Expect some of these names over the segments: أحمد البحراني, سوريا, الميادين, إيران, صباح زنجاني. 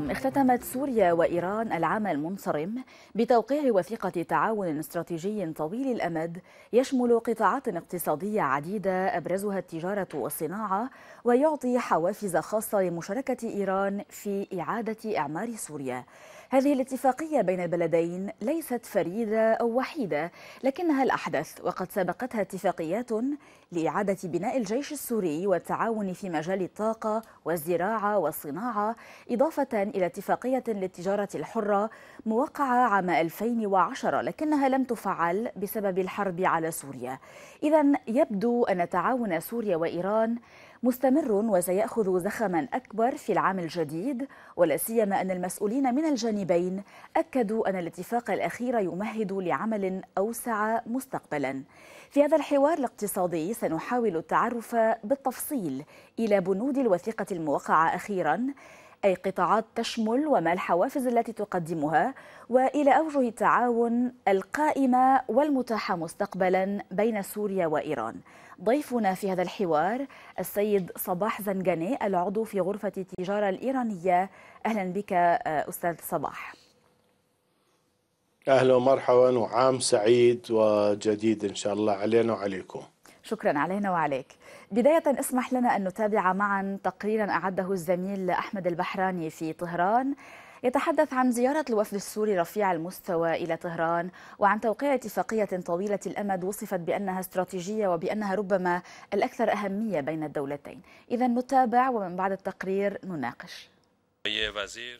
بكم. اختتمت سوريا وإيران العام المنصرم بتوقيع وثيقة تعاون استراتيجي طويل الأمد يشمل قطاعات اقتصادية عديدة أبرزها التجارة والصناعة، ويعطي حوافز خاصة لمشاركة إيران في إعادة إعمار سوريا. هذه الاتفاقية بين البلدين ليست فريدة أو وحيدة، لكنها الأحدث، وقد سبقتها اتفاقيات لإعادة بناء الجيش السوري والتعاون في مجال الطاقة والزراعة والصناعة، إضافة إلى اتفاقية للتجارة الحرة موقعة عام 2010 لكنها لم تفعل بسبب الحرب على سوريا. إذن يبدو أن تعاون سوريا وإيران مستمر وسيأخذ زخما أكبر في العام الجديد، ولا سيما أن المسؤولين من الجانبين أكدوا أن الاتفاق الأخير يمهد لعمل أوسع مستقبلا. في هذا الحوار الاقتصادي سنحاول التعرف بالتفصيل إلى بنود الوثيقة الموقعة أخيرا، أي قطاعات تشمل وما الحوافز التي تقدمها، وإلى أوجه التعاون القائمة والمتاحة مستقبلا بين سوريا وإيران. ضيفنا في هذا الحوار السيد صباح زنجاني، العضو في غرفة التجارة الإيرانية. أهلا بك أستاذ صباح. أهلا ومرحبا، وعام سعيد وجديد إن شاء الله علينا وعليكم. شكرا. علينا وعليك. بداية اسمح لنا أن نتابع معا تقريرا أعده الزميل أحمد البحراني في طهران، يتحدث عن زيارة الوفد السوري رفيع المستوى إلى طهران، وعن توقيع اتفاقية طويلة الأمد وصفت بأنها استراتيجية وبأنها ربما الأكثر أهمية بين الدولتين. إذا نتابع ومن بعد التقرير نناقش.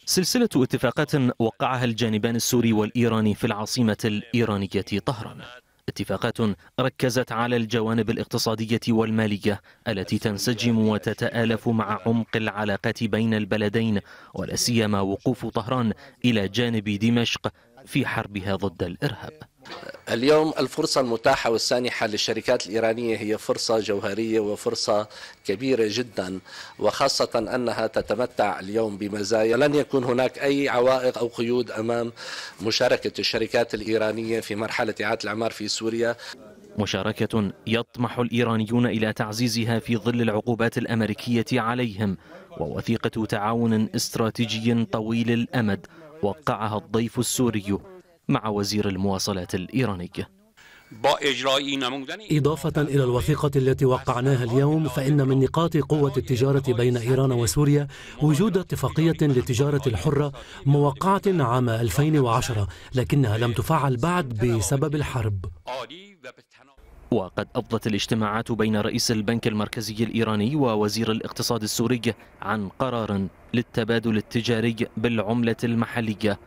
سلسلة اتفاقات وقعها الجانبان السوري والإيراني في العاصمة الإيرانية طهران، اتفاقات ركزت على الجوانب الاقتصادية والمالية التي تنسجم وتتآلف مع عمق العلاقات بين البلدين، ولا سيما وقوف طهران إلى جانب دمشق في حربها ضد الإرهاب. اليوم الفرصة المتاحة والسانحة للشركات الإيرانية هي فرصة جوهرية وفرصة كبيرة جدا، وخاصة أنها تتمتع اليوم بمزايا لن يكون هناك أي عوائق أو قيود أمام مشاركة الشركات الإيرانية في مرحلة إعادة الإعمار في سوريا. مشاركة يطمح الإيرانيون إلى تعزيزها في ظل العقوبات الأمريكية عليهم، ووثيقة تعاون استراتيجي طويل الأمد وقعها الضيف السوري مع وزير المواصلات الإيرانية. إضافة إلى الوثيقة التي وقعناها اليوم، فإن من نقاط قوة التجارة بين إيران وسوريا وجود اتفاقية للتجارة الحرة موقعة عام 2010 لكنها لم تفعل بعد بسبب الحرب. وقد أفضت الاجتماعات بين رئيس البنك المركزي الإيراني ووزير الاقتصاد السوري عن قرار للتبادل التجاري بالعملة المحلية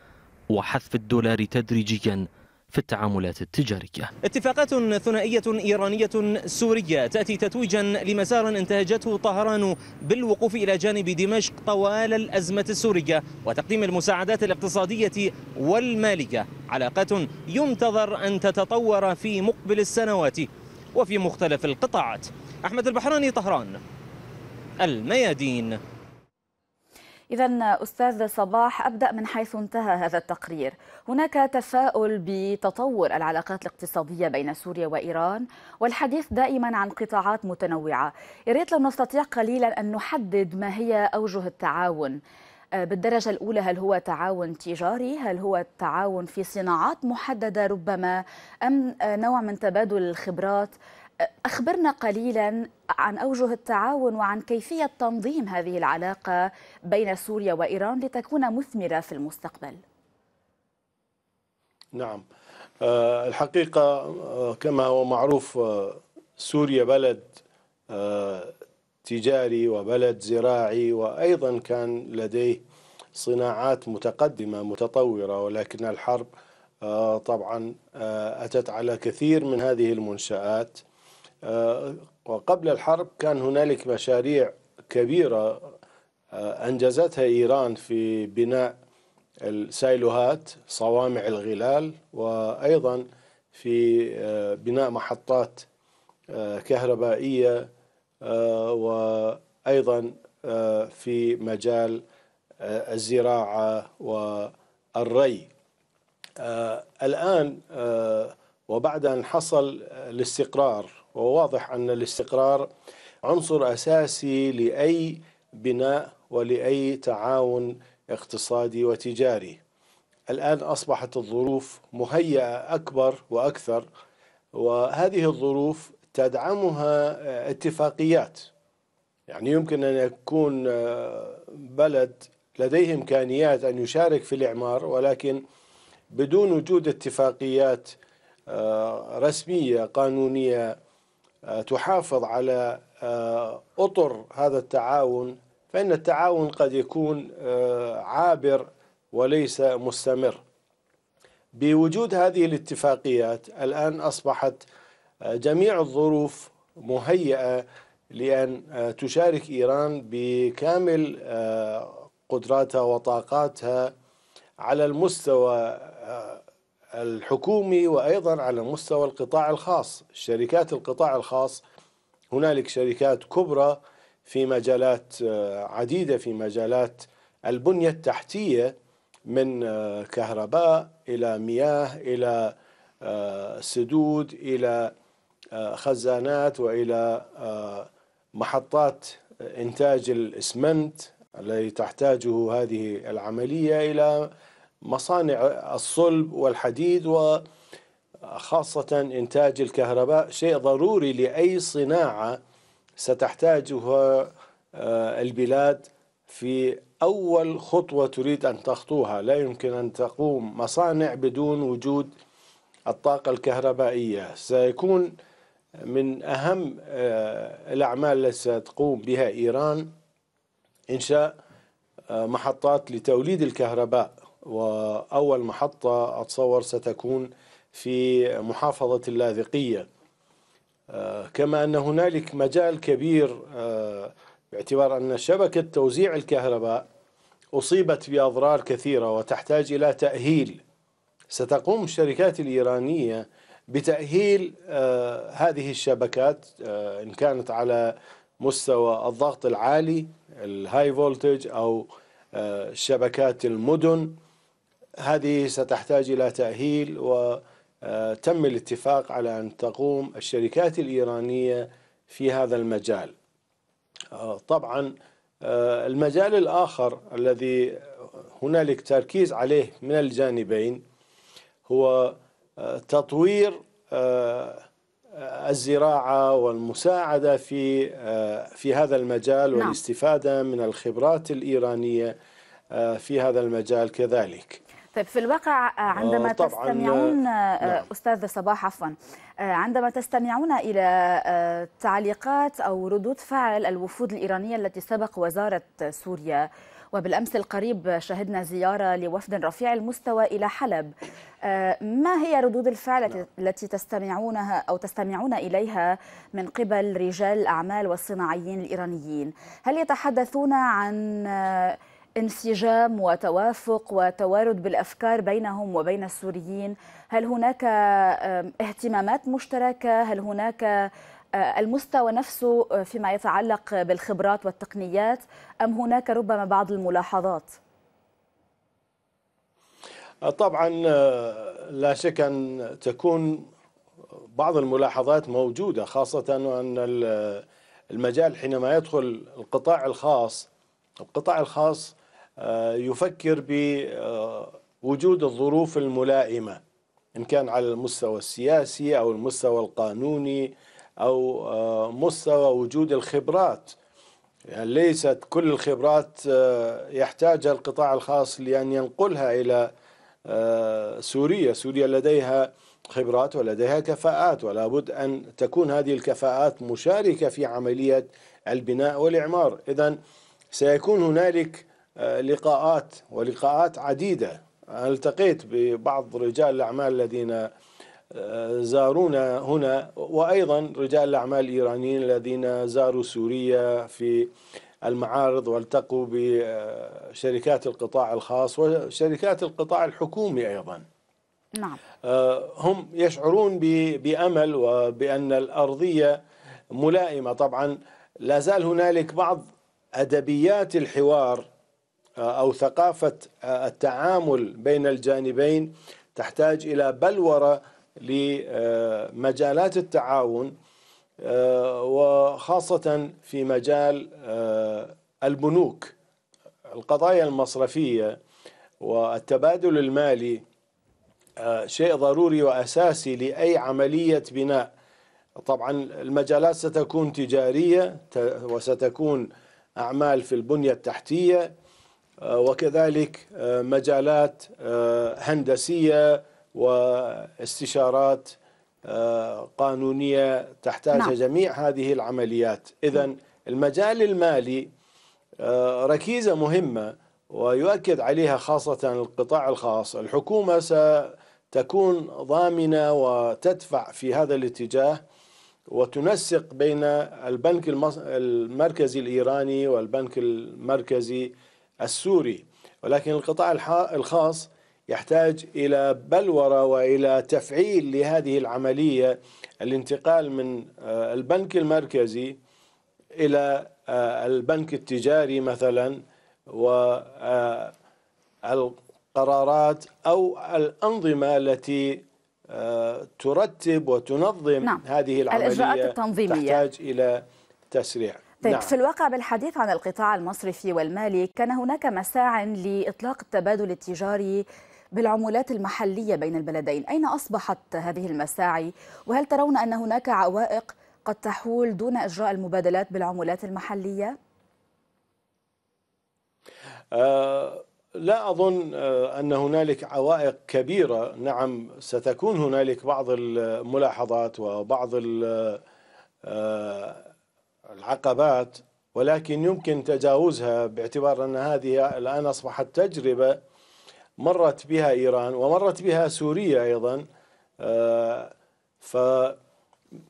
وحذف الدولار تدريجيا في التعاملات التجارية. اتفاقات ثنائية إيرانية سورية تأتي تتويجا لمسار انتهجته طهران بالوقوف إلى جانب دمشق طوال الأزمة السورية وتقديم المساعدات الاقتصادية والمالية، علاقات ينتظر أن تتطور في مقبل السنوات وفي مختلف القطاعات. أحمد البحراني، طهران، الميادين. إذن أستاذ صباح، أبدأ من حيث انتهى هذا التقرير. هناك تفاؤل بتطور العلاقات الاقتصادية بين سوريا وإيران، والحديث دائما عن قطاعات متنوعة. يا ريت لو نستطيع قليلا أن نحدد ما هي أوجه التعاون بالدرجة الأولى. هل هو تعاون تجاري؟ هل هو تعاون في صناعات محددة ربما؟ أم نوع من تبادل الخبرات؟ أخبرنا قليلا عن أوجه التعاون وعن كيفية تنظيم هذه العلاقة بين سوريا وإيران لتكون مثمرة في المستقبل. نعم، الحقيقة كما هو معروف سوريا بلد تجاري وبلد زراعي، وأيضا كان لديه صناعات متقدمة متطورة، ولكن الحرب طبعا أتت على كثير من هذه المنشآت. وقبل الحرب كان هنالك مشاريع كبيرة أنجزتها إيران في بناء السيلوهات، صوامع الغلال، وأيضا في بناء محطات كهربائية، وأيضا في مجال الزراعة والري. الآن وبعد أن حصل الاستقرار، وواضح أن الاستقرار عنصر أساسي لأي بناء ولأي تعاون اقتصادي وتجاري. الآن أصبحت الظروف مهيئة أكبر وأكثر، وهذه الظروف تدعمها اتفاقيات. يعني يمكن أن يكون بلد لديه إمكانيات أن يشارك في الإعمار، ولكن بدون وجود اتفاقيات رسمية قانونية تحافظ على أطر هذا التعاون، فإن التعاون قد يكون عابر وليس مستمر. بوجود هذه الاتفاقيات الآن أصبحت جميع الظروف مهيئة لأن تشارك إيران بكامل قدراتها وطاقاتها على المستوى الحكومي وأيضا على مستوى القطاع الخاص. شركات القطاع الخاص، هنالك شركات كبرى في مجالات عديدة، في مجالات البنية التحتية من كهرباء إلى مياه إلى سدود إلى خزانات وإلى محطات إنتاج الإسمنت التي تحتاجه هذه العملية، إلى مصانع الصلب والحديد، وخاصة إنتاج الكهرباء، شيء ضروري لأي صناعة ستحتاجها البلاد في أول خطوة تريد أن تخطوها. لا يمكن أن تقوم مصانع بدون وجود الطاقة الكهربائية. سيكون من أهم الأعمال التي ستقوم بها إيران إنشاء محطات لتوليد الكهرباء، وأول محطة أتصور ستكون في محافظة اللاذقية. كما أن هنالك مجال كبير باعتبار أن شبكة توزيع الكهرباء أصيبت بأضرار كثيرة وتحتاج إلى تأهيل. ستقوم الشركات الإيرانية بتأهيل هذه الشبكات إن كانت على مستوى الضغط العالي الهاي فولتج أو شبكات المدن، هذه ستحتاج إلى تأهيل، وتم الاتفاق على أن تقوم الشركات الإيرانية في هذا المجال. طبعا المجال الآخر الذي هنالك تركيز عليه من الجانبين هو تطوير الزراعة والمساعدة في هذا المجال والاستفادة من الخبرات الإيرانية في هذا المجال كذلك. طيب، في الواقع عندما تستمعون أستاذ صباح عندما تستمعون إلى تعليقات أو ردود فعل الوفود الإيرانية التي سبق وزارت سوريا، وبالأمس القريب شهدنا زيارة لوفد رفيع المستوى إلى حلب، ما هي ردود الفعل التي تستمعونها أو تستمعون إليها من قبل رجال الأعمال والصناعيين الإيرانيين؟ هل يتحدثون عن انسجام وتوافق وتوارد بالأفكار بينهم وبين السوريين؟ هل هناك اهتمامات مشتركة؟ هل هناك المستوى نفسه فيما يتعلق بالخبرات والتقنيات، أم هناك ربما بعض الملاحظات؟ طبعا لا شك أن تكون بعض الملاحظات موجودة، خاصة أن المجال حينما يدخل القطاع الخاص يفكر بوجود الظروف الملائمة إن كان على المستوى السياسي أو المستوى القانوني أو مستوى وجود الخبرات. يعني ليست كل الخبرات يحتاج القطاع الخاص لأن ينقلها إلى سوريا. سوريا لديها خبرات ولديها كفاءات، ولا بد أن تكون هذه الكفاءات مشاركة في عملية البناء والإعمار. إذن سيكون هنالك لقاءات عديدة. التقيت ببعض رجال الأعمال الذين زارونا هنا، وأيضا رجال الأعمال الإيرانيين الذين زاروا سوريا في المعارض والتقوا بشركات القطاع الخاص وشركات القطاع الحكومي أيضا. نعم. هم يشعرون بأمل وبأن الأرضية ملائمة. طبعا لا زال هنالك بعض أدبيات الحوار أو ثقافة التعامل بين الجانبين تحتاج إلى بلورة لمجالات التعاون، وخاصة في مجال البنوك. القضايا المصرفية والتبادل المالي شيء ضروري وأساسي لأي عملية بناء. طبعا المجالات ستكون تجارية وستكون أعمال في البنية التحتية وكذلك مجالات هندسية واستشارات قانونية تحتاجها جميع هذه العمليات. إذن المجال المالي ركيزة مهمة ويؤكد عليها خاصة القطاع الخاص. الحكومة ستكون ضامنة وتدفع في هذا الاتجاه وتنسق بين البنك المركزي الإيراني والبنك المركزي السوري، ولكن القطاع الخاص يحتاج إلى بلورة وإلى تفعيل لهذه العملية، الانتقال من البنك المركزي إلى البنك التجاري مثلا، والقرارات أو الأنظمة التي ترتب وتنظم هذه العملية الإجراءات التنظيمية تحتاج إلى تسريع. طيب في الواقع بالحديث عن القطاع المصرفي والمالي، كان هناك مساع لإطلاق التبادل التجاري بالعملات المحلية بين البلدين، أين أصبحت هذه المساعي؟ وهل ترون أن هناك عوائق قد تحول دون إجراء المبادلات بالعملات المحلية؟ لا أظن أن هنالك عوائق كبيرة. نعم ستكون هنالك بعض الملاحظات وبعض العقبات، ولكن يمكن تجاوزها باعتبار أن هذه الآن أصبحت تجربة مرت بها إيران ومرت بها سوريا أيضا.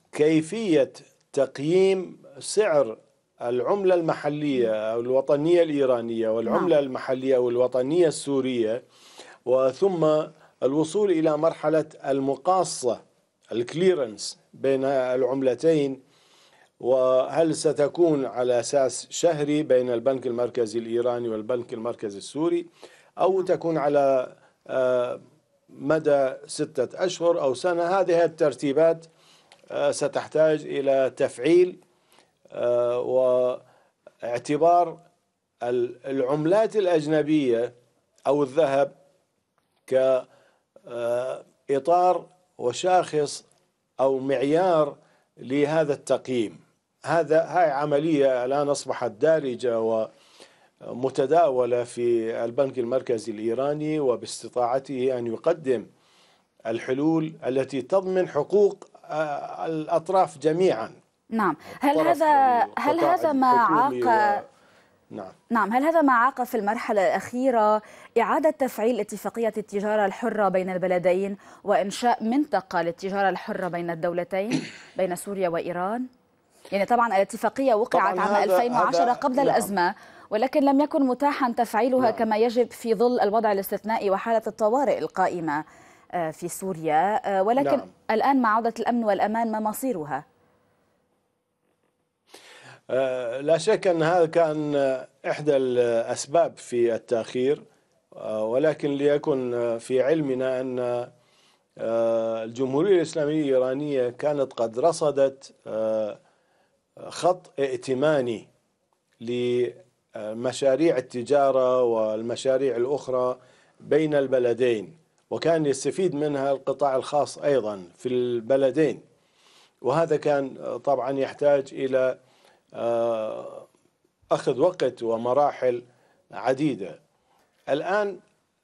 فكيفية تقييم سعر العملة المحلية أو الوطنية الإيرانية والعملة المحلية أو الوطنية السورية، وثم الوصول إلى مرحلة المقاصة الكليرنس بين العملتين، وهل ستكون على أساس شهري بين البنك المركزي الإيراني والبنك المركزي السوري أو تكون على مدى 6 أشهر أو سنة. هذه الترتيبات ستحتاج إلى تفعيل واعتبار العملات الأجنبية أو الذهب كإطار وشاخص أو معيار لهذا التقييم. هاي عملية الآن أصبحت دارجة ومتداولة في البنك المركزي الإيراني وباستطاعته أن يقدم الحلول التي تضمن حقوق الأطراف جميعا. نعم، هل هذا ما عاق في المرحلة الأخيرة إعادة تفعيل اتفاقية التجارة الحرة بين البلدين وإنشاء منطقة للتجارة الحرة بين الدولتين بين سوريا وإيران؟ يعني طبعا الاتفاقية وقعت عام 2010 قبل الأزمة، ولكن لم يكن متاحا تفعيلها كما يجب في ظل الوضع الاستثنائي وحالة الطوارئ القائمة في سوريا، ولكن الآن مع عودة الأمن والأمان ما مصيرها؟ لا شك أن هذا كان إحدى الأسباب في التأخير، ولكن ليكن في علمنا أن الجمهورية الإسلامية الإيرانية كانت قد رصدت خط ائتماني لمشاريع التجارة والمشاريع الأخرى بين البلدين، وكان يستفيد منها القطاع الخاص أيضا في البلدين، وهذا كان طبعا يحتاج إلى أخذ وقت ومراحل عديدة. الآن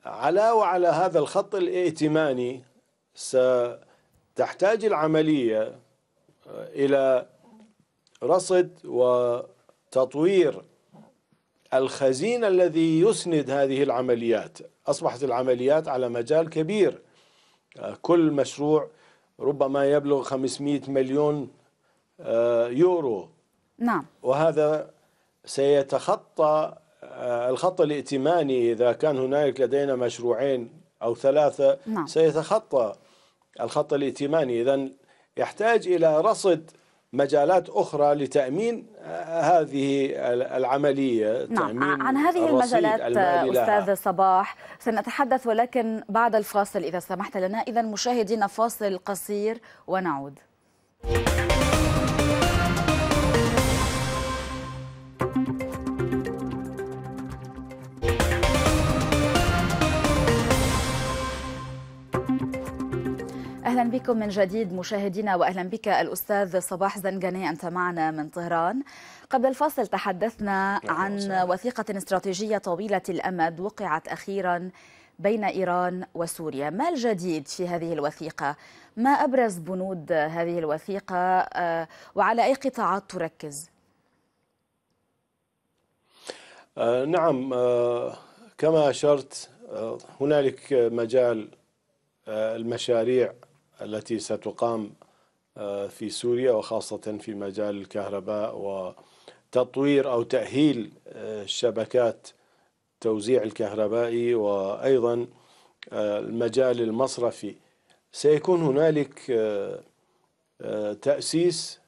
علاوة على هذا الخط الائتماني ستحتاج العملية إلى رصد وتطوير الخزين الذي يسند هذه العمليات. أصبحت العمليات على مجال كبير، كل مشروع ربما يبلغ 500 مليون يورو. نعم. وهذا سيتخطى الخط الائتماني. إذا كان هناك لدينا مشروعين أو 3 سيتخطى الخط الائتماني. إذن يحتاج إلى رصد مجالات أخرى لتأمين هذه العملية. نعم. عن هذه المجالات أستاذ صباح سنتحدث، ولكن بعد الفاصل إذا سمحت لنا. إذا مشاهدينا فاصل قصير ونعود. أهلا بكم من جديد مشاهدينا، وأهلا بك الأستاذ صباح زنجاني، أنت معنا من طهران. قبل الفاصل تحدثنا عن وثيقة استراتيجية طويلة الأمد وقعت أخيرا بين إيران وسوريا. ما الجديد في هذه الوثيقة؟ ما أبرز بنود هذه الوثيقة وعلى أي قطاعات تركز؟ نعم، كما أشرت هنالك مجال المشاريع التي ستقام في سوريا، وخاصة في مجال الكهرباء وتطوير أو تأهيل شبكات توزيع الكهربائي، وأيضا المجال المصرفي. سيكون هنالك تأسيس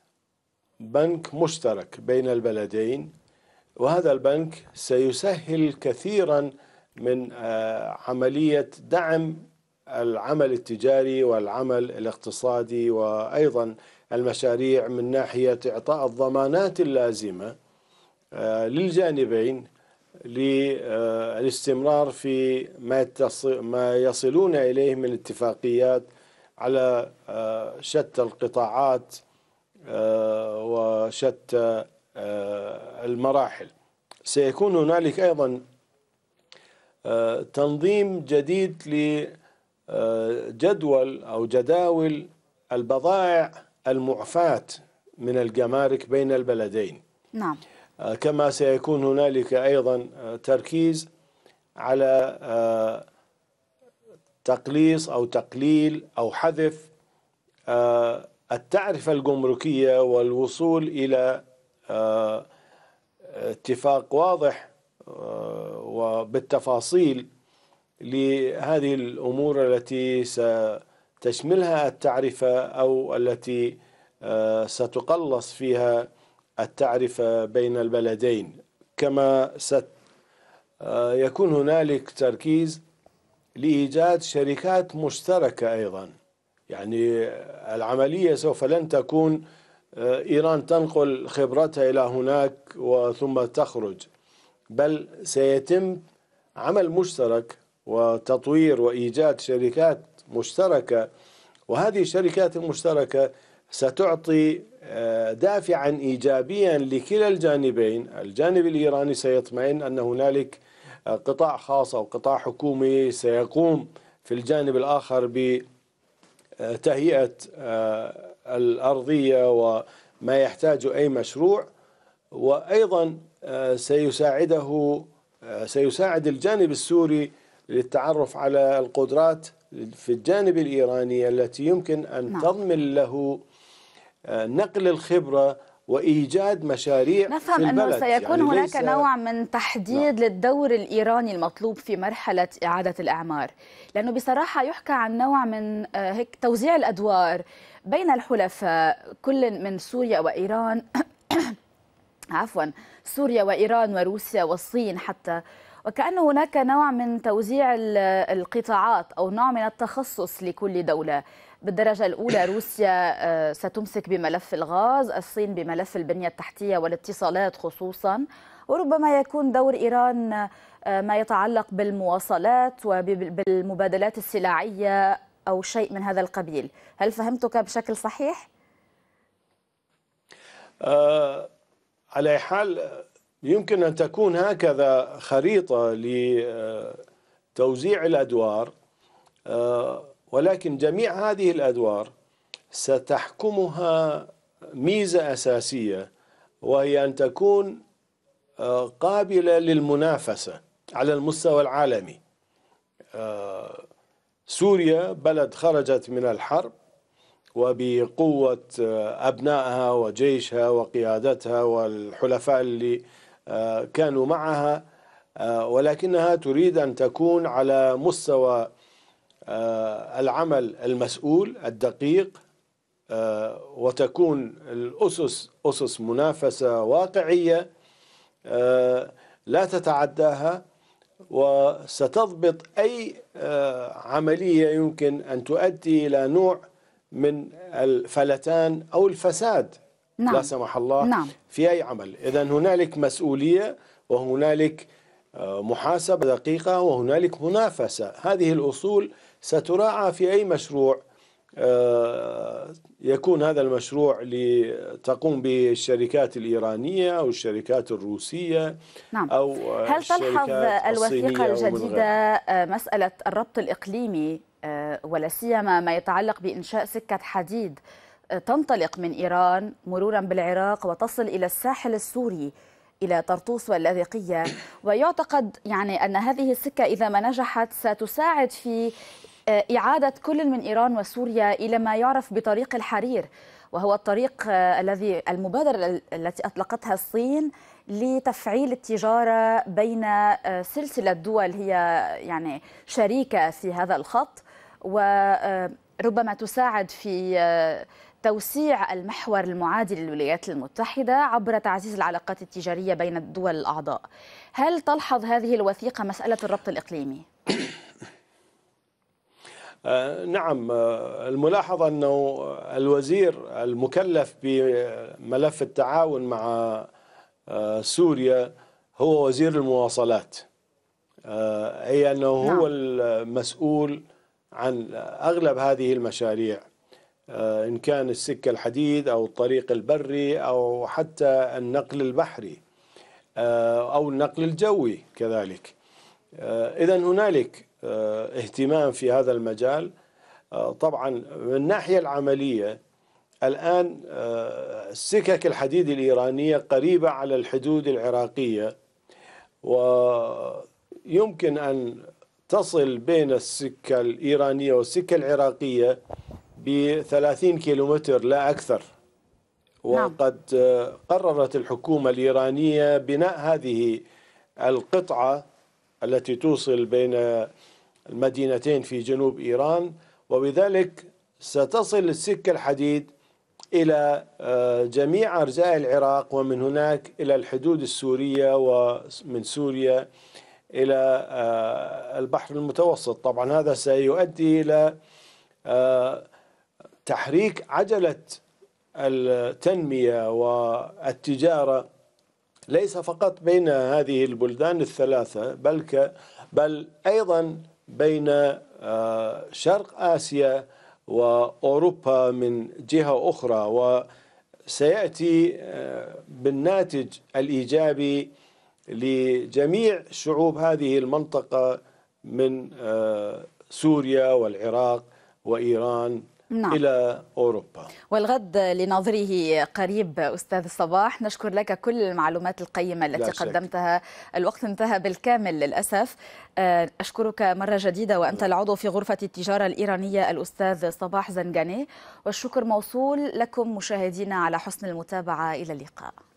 بنك مشترك بين البلدين، وهذا البنك سيسهل كثيرا من عملية دعم العمل التجاري والعمل الاقتصادي، وأيضا المشاريع من ناحية إعطاء الضمانات اللازمة للجانبين للاستمرار في ما يصلون إليه من اتفاقيات على شتى القطاعات وشتى المراحل. سيكون هنالك أيضا تنظيم جديد لجدول أو جداول البضائع المعفاة من الجمارك بين البلدين. نعم. كما سيكون هنالك أيضا تركيز على تقليص أو تقليل أو حذف التعرفة الجمركية والوصول إلى اتفاق واضح وبالتفاصيل لهذه الأمور التي ستشملها التعرفة أو التي ستقلص فيها التعرفة بين البلدين. كما سيكون هنالك تركيز لإيجاد شركات مشتركة أيضا، يعني العملية سوف لن تكون إيران تنقل خبرتها إلى هناك وثم تخرج، بل سيتم عمل مشترك وتطوير وإيجاد شركات مشتركة، وهذه الشركات المشتركة ستعطي دافعا إيجابيا لكلا الجانبين. الجانب الإيراني سيطمئن أن هنالك قطاع خاص أو قطاع حكومي سيقوم في الجانب الآخر بتهيئة الأرضية وما يحتاج أي مشروع، وأيضا سيساعد الجانب السوري للتعرف على القدرات في الجانب الإيراني التي يمكن أن تضمن له نقل الخبرة وإيجاد مشاريع. نفهم في البلد. أنه سيكون يعني هناك نوع من تحديد للدور الإيراني المطلوب في مرحلة إعادة الأعمار، لأنه بصراحة يحكى عن نوع من هيك توزيع الأدوار بين الحلفاء، كل من سوريا وإيران عفوا سوريا وإيران وروسيا والصين حتى، وكأنه هناك نوع من توزيع القطاعات أو نوع من التخصص لكل دولة. بالدرجة الأولى روسيا ستمسك بملف الغاز، الصين بملف البنية التحتية والاتصالات خصوصا، وربما يكون دور إيران ما يتعلق بالمواصلات وبالمبادلات السلعية أو شيء من هذا القبيل. هل فهمتك بشكل صحيح؟ على أي حال يمكن أن تكون هكذا خريطة لتوزيع الأدوار، ولكن جميع هذه الأدوار ستحكمها ميزة أساسية، وهي أن تكون قابلة للمنافسة على المستوى العالمي. سوريا بلد خرجت من الحرب وبقوة أبنائها وجيشها وقيادتها والحلفاء اللي كانوا معها، ولكنها تريد أن تكون على مستوى العمل المسؤول الدقيق، وتكون الأسس أسس منافسة واقعية لا تتعداها، وستضبط أي عملية يمكن أن تؤدي إلى نوع من الفلتان أو الفساد. نعم. لا سمح الله. نعم. في أي عمل. إذن هنالك مسؤولية وهنالك محاسبة دقيقة وهنالك منافسة، هذه الأصول ستراعى في أي مشروع يكون هذا المشروع لتقوم به الشركات الإيرانية أو الشركات الروسية. نعم. أو هل تلحظ الوثيقة الجديدة مسألة الربط الإقليمي ولا سيما ما يتعلق بإنشاء سكة حديد تنطلق من إيران مرورا بالعراق وتصل إلى الساحل السوري إلى طرطوس واللاذقية، ويعتقد يعني أن هذه السكة إذا ما نجحت ستساعد في إعادة كل من إيران وسوريا إلى ما يعرف بطريق الحرير، وهو الطريق الذي المبادرة التي أطلقتها الصين لتفعيل التجارة بين سلسلة دول هي يعني شريكة في هذا الخط، وربما تساعد في توسيع المحور المعادي للولايات المتحدة عبر تعزيز العلاقات التجارية بين الدول الأعضاء. هل تلحظ هذه الوثيقة مسألة الربط الإقليمي؟ نعم، الملاحظة أنه الوزير المكلف بملف التعاون مع سوريا هو وزير المواصلات، أي أنه هو المسؤول عن أغلب هذه المشاريع، إن كان السكة الحديد أو الطريق البري أو حتى النقل البحري أو النقل الجوي كذلك. إذن هنالك اهتمام في هذا المجال. طبعا من الناحية العملية الآن سكك الحديد الإيرانية قريبة على الحدود العراقية، ويمكن أن تصل بين السكة الإيرانية والسكة العراقية ب30 كيلومتر لا أكثر. وقد قررت الحكومة الإيرانية بناء هذه القطعة التي توصل بين المدينتين في جنوب إيران، وبذلك ستصل السكة الحديد إلى جميع أرجاء العراق، ومن هناك إلى الحدود السورية، ومن سوريا إلى البحر المتوسط. طبعا هذا سيؤدي إلى تحريك عجلة التنمية والتجارة ليس فقط بين هذه البلدان الثلاثة، بل أيضا بين شرق آسيا وأوروبا من جهة أخرى، وسيأتي بالناتج الإيجابي لجميع شعوب هذه المنطقة من سوريا والعراق وإيران. نعم. إلى أوروبا. والغد لناظره قريب أستاذ صباح، نشكر لك كل المعلومات القيمة التي قدمتها. الوقت انتهى بالكامل للأسف. أشكرك مرة جديدة، وأنت العضو في غرفة التجارة الإيرانية الأستاذ صباح زنجاني، والشكر موصول لكم مشاهدينا على حسن المتابعة. إلى اللقاء.